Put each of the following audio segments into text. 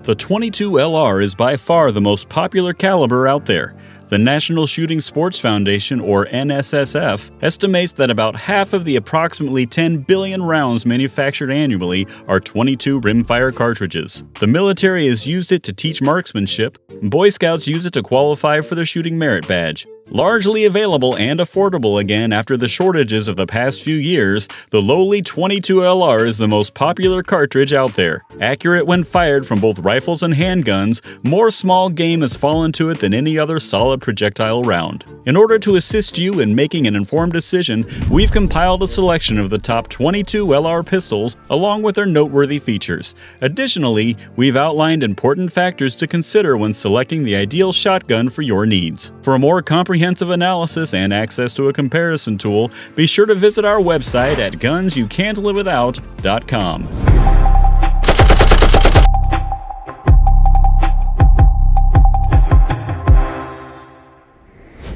The .22 LR is by far the most popular caliber out there. The National Shooting Sports Foundation, or NSSF, estimates that about half of the approximately 10 billion rounds manufactured annually are .22 rimfire cartridges. The military has used it to teach marksmanship, and Boy Scouts use it to qualify for their shooting merit badge. Largely available and affordable again after the shortages of the past few years, the lowly .22 LR is the most popular cartridge out there. Accurate when fired from both rifles and handguns, more small game has fallen to it than any other solid projectile round. In order to assist you in making an informed decision, we've compiled a selection of the top .22 LR pistols along with their noteworthy features. Additionally, we've outlined important factors to consider when selecting the ideal shotgun for your needs. For a more comprehensive analysis and access to a comparison tool, be sure to visit our website at gunsyoucantlivewithout.com.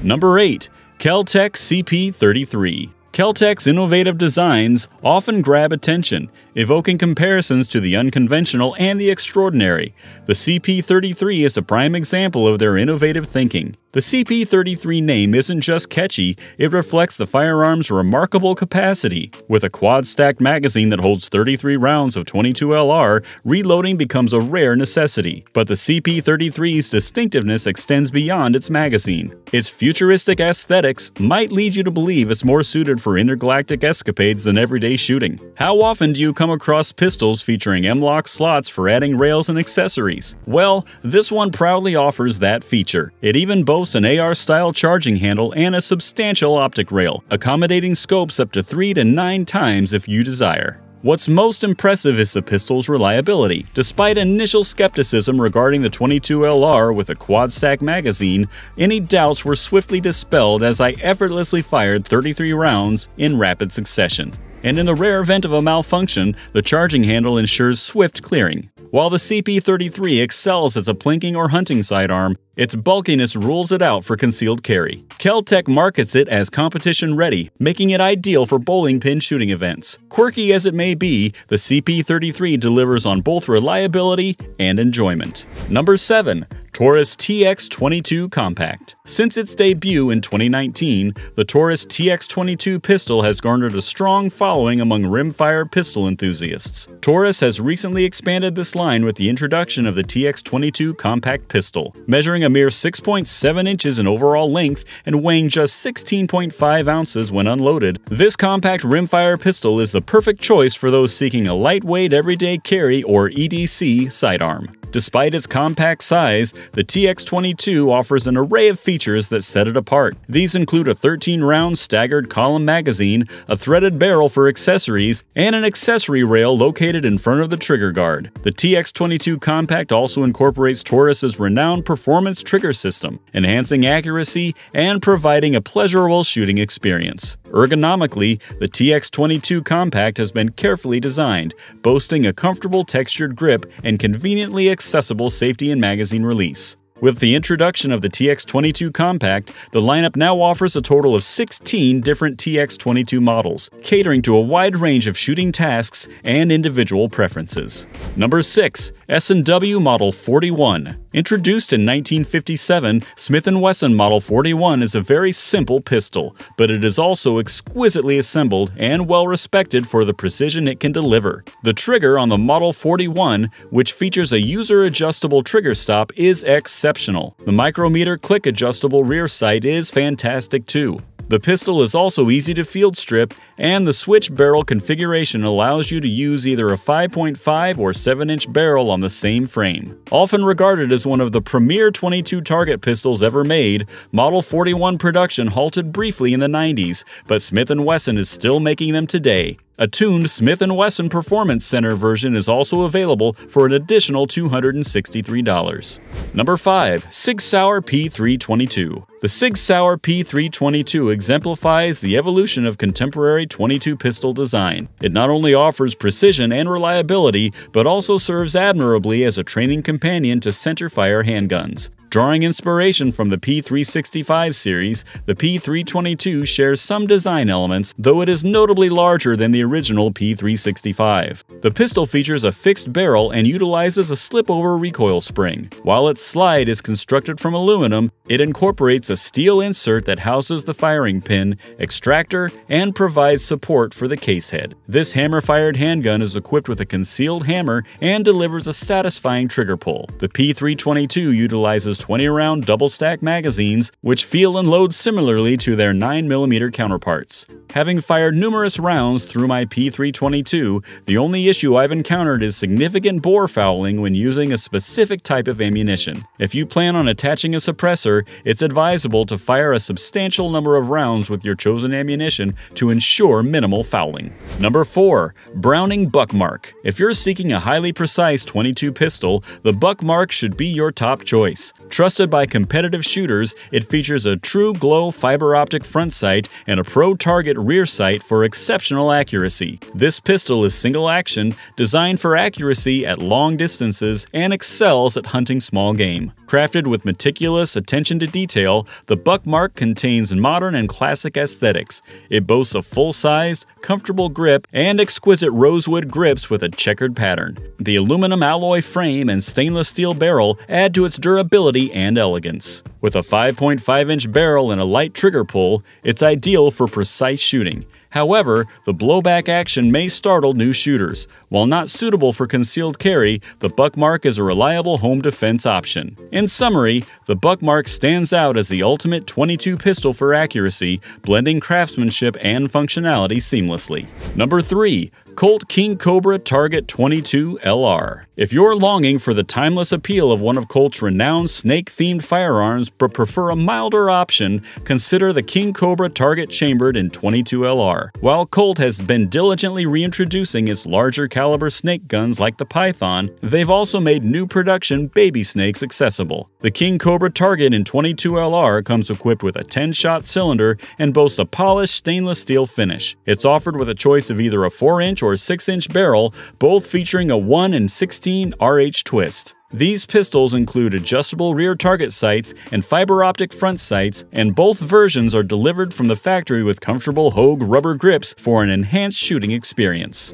Number 8. Kel-Tec CP33. Kel-Tec's innovative designs often grab attention, evoking comparisons to the unconventional and the extraordinary. The CP33 is a prime example of their innovative thinking. The CP33 name isn't just catchy, it reflects the firearm's remarkable capacity. With a quad-stacked magazine that holds 33 rounds of .22 LR, reloading becomes a rare necessity. But the CP33's distinctiveness extends beyond its magazine. Its futuristic aesthetics might lead you to believe it's more suited for intergalactic escapades than everyday shooting. How often do you come across pistols featuring M-LOK slots for adding rails and accessories? Well, this one proudly offers that feature. It even boasts an AR-style charging handle and a substantial optic rail, accommodating scopes up to 3 to 9 times if you desire. What's most impressive is the pistol's reliability. Despite initial skepticism regarding the .22 LR with a quad-stack magazine, any doubts were swiftly dispelled as I effortlessly fired 33 rounds in rapid succession. And in the rare event of a malfunction, the charging handle ensures swift clearing. While the CP33 excels as a plinking or hunting sidearm, its bulkiness rules it out for concealed carry. Kel-Tec markets it as competition-ready, making it ideal for bowling pin shooting events. Quirky as it may be, the CP33 delivers on both reliability and enjoyment. Number 7. Taurus TX-22 Compact. Since its debut in 2019, the Taurus TX-22 pistol has garnered a strong following among rimfire pistol enthusiasts. Taurus has recently expanded this line with the introduction of the TX-22 Compact pistol. Measuring a mere 6.7 inches in overall length and weighing just 16.5 ounces when unloaded, this compact rimfire pistol is the perfect choice for those seeking a lightweight everyday carry or EDC sidearm. Despite its compact size, the TX-22 offers an array of features that set it apart. These include a 13-round staggered column magazine, a threaded barrel for accessories, and an accessory rail located in front of the trigger guard. The TX-22 Compact also incorporates Taurus's renowned performance trigger system, enhancing accuracy and providing a pleasurable shooting experience. Ergonomically, the TX-22 Compact has been carefully designed, boasting a comfortable textured grip and conveniently accessible safety and magazine release. With the introduction of the TX-22 Compact, the lineup now offers a total of 16 different TX-22 models, catering to a wide range of shooting tasks and individual preferences. Number 6. S&W Model 41. Introduced in 1957, Smith & Wesson Model 41 is a very simple pistol, but it is also exquisitely assembled and well-respected for the precision it can deliver. The trigger on the Model 41, which features a user-adjustable trigger stop, is exceptional. The micrometer click-adjustable rear sight is fantastic too. The pistol is also easy to field strip, and the switch barrel configuration allows you to use either a 5.5 or 7-inch barrel on the same frame. Often regarded as one of the premier .22 target pistols ever made, Model 41 production halted briefly in the 90s, but Smith & Wesson is still making them today. A tuned Smith & Wesson Performance Center version is also available for an additional $263. Number 5. Sig Sauer P322. The Sig Sauer P322 exemplifies the evolution of contemporary .22 pistol design. It not only offers precision and reliability, but also serves admirably as a training companion to centerfire handguns. Drawing inspiration from the P365 series, the P322 shares some design elements, though it is notably larger than the original P365. The pistol features a fixed barrel and utilizes a slip-over recoil spring. While its slide is constructed from aluminum, it incorporates a steel insert that houses the firing pin, extractor, and provides support for the case head. This hammer-fired handgun is equipped with a concealed hammer and delivers a satisfying trigger pull. The P322 utilizes 20-round double-stack magazines, which feel and load similarly to their 9mm counterparts. Having fired numerous rounds through my P322, the only issue I've encountered is significant bore fouling when using a specific type of ammunition. If you plan on attaching a suppressor, it's advisable to fire a substantial number of rounds with your chosen ammunition to ensure minimal fouling. Number 4. Browning Buckmark. If you're seeking a highly precise .22 pistol, the Buckmark should be your top choice. Trusted by competitive shooters, it features a true glow fiber optic front sight and a pro target rear sight for exceptional accuracy. This pistol is single action, designed for accuracy at long distances, and excels at hunting small game. Crafted with meticulous attention to detail, the Buckmark contains modern and classic aesthetics. It boasts a full-sized, comfortable grip and exquisite rosewood grips with a checkered pattern. The aluminum alloy frame and stainless steel barrel add to its durability and elegance. With a 5.5-inch barrel and a light trigger pull, it's ideal for precise shooting. However, the blowback action may startle new shooters. While not suitable for concealed carry, the Buckmark is a reliable home defense option. In summary, the Buckmark stands out as the ultimate .22 pistol for accuracy, blending craftsmanship and functionality seamlessly. Number 3. Colt King Cobra Target 22 LR. If you're longing for the timeless appeal of one of Colt's renowned snake-themed firearms but prefer a milder option, consider the King Cobra Target chambered in .22 LR. While Colt has been diligently reintroducing its larger caliber snake guns like the Python, they've also made new production baby snakes accessible. The King Cobra Target in .22 LR comes equipped with a 10-shot cylinder and boasts a polished stainless steel finish. It's offered with a choice of either a 4-inch or 6-inch barrel, both featuring a 1-in-16 RH twist. These pistols include adjustable rear target sights and fiber optic front sights, and both versions are delivered from the factory with comfortable Hogue rubber grips for an enhanced shooting experience.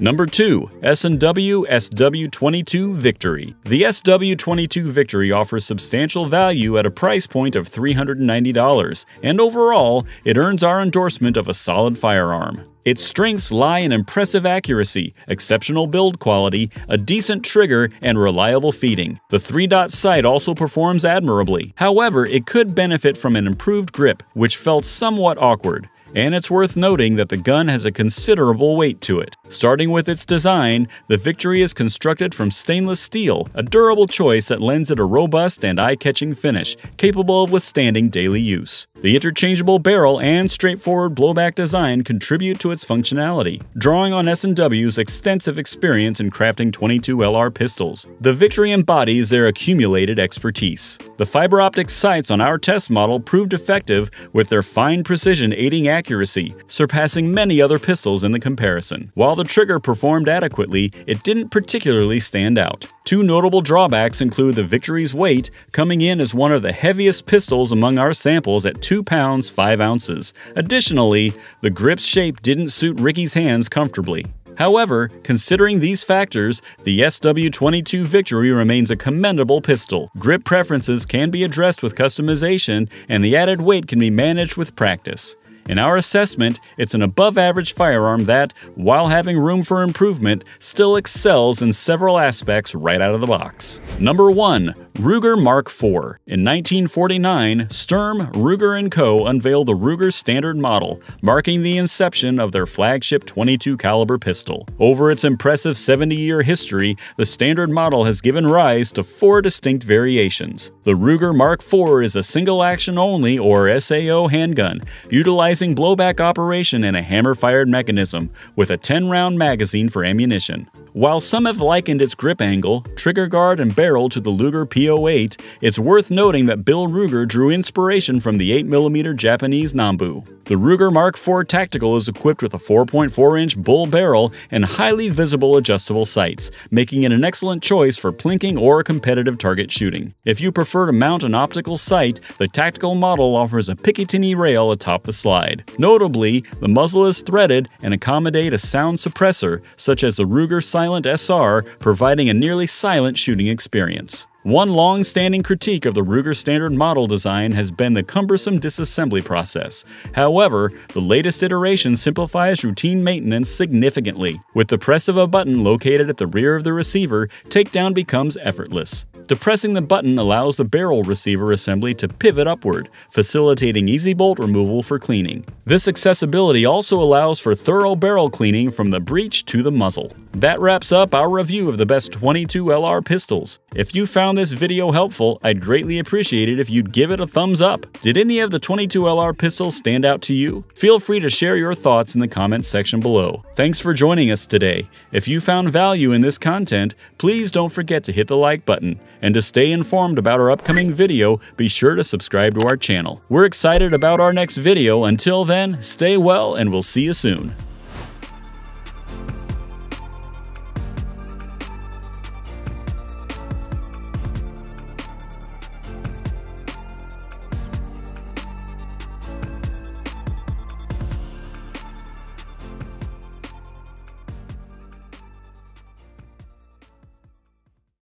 Number 2. S&W SW22 Victory. The SW22 Victory offers substantial value at a price point of $390, and overall, it earns our endorsement of a solid firearm. Its strengths lie in impressive accuracy, exceptional build quality, a decent trigger, and reliable feeding. The 3-dot sight also performs admirably. However, it could benefit from an improved grip, which felt somewhat awkward. And it's worth noting that the gun has a considerable weight to it. Starting with its design, the Victory is constructed from stainless steel, a durable choice that lends it a robust and eye-catching finish, capable of withstanding daily use. The interchangeable barrel and straightforward blowback design contribute to its functionality, drawing on S&W's extensive experience in crafting .22 LR pistols. The Victory embodies their accumulated expertise. The fiber optic sights on our test model proved effective, with their fine precision aiding accuracy, surpassing many other pistols in the comparison. While the trigger performed adequately, it didn't particularly stand out. Two notable drawbacks include the Victory's weight, coming in as one of the heaviest pistols among our samples at 2 pounds 5 ounces. Additionally, the grip's shape didn't suit Ricky's hands comfortably. However, considering these factors, the SW22 Victory remains a commendable pistol. Grip preferences can be addressed with customization, and the added weight can be managed with practice. In our assessment, it's an above-average firearm that, while having room for improvement, still excels in several aspects right out of the box. Number 1. Ruger Mark IV. In 1949, Sturm, Ruger & Co. unveiled the Ruger Standard Model, marking the inception of their flagship .22 caliber pistol. Over its impressive 70-year history, the Standard Model has given rise to 4 distinct variations. The Ruger Mark IV is a single-action only, or SAO, handgun, utilizing blowback operation and a hammer-fired mechanism, with a 10-round magazine for ammunition. While some have likened its grip angle, trigger guard, and barrel to the Luger P08 P08, it's worth noting that Bill Ruger drew inspiration from the 8mm Japanese Nambu. The Ruger Mark IV Tactical is equipped with a 4.4-inch bull barrel and highly visible adjustable sights, making it an excellent choice for plinking or competitive target shooting. If you prefer to mount an optical sight, the Tactical model offers a Picatinny rail atop the slide. Notably, the muzzle is threaded and accommodates a sound suppressor, such as the Ruger Silent SR, providing a nearly silent shooting experience. One long-standing critique of the Ruger standard model design has been the cumbersome disassembly process. However, the latest iteration simplifies routine maintenance significantly. With the press of a button located at the rear of the receiver, takedown becomes effortless. Depressing the button allows the barrel receiver assembly to pivot upward, facilitating easy bolt removal for cleaning. This accessibility also allows for thorough barrel cleaning from the breech to the muzzle. That wraps up our review of the best 22 LR pistols. If you found this video helpful, I'd greatly appreciate it if you'd give it a thumbs up. Did any of the 22 LR pistols stand out to you? Feel free to share your thoughts in the comments section below. Thanks for joining us today. If you found value in this content, please don't forget to hit the like button. And to stay informed about our upcoming video, be sure to subscribe to our channel. We're excited about our next video. Until then, stay well and we'll see you soon.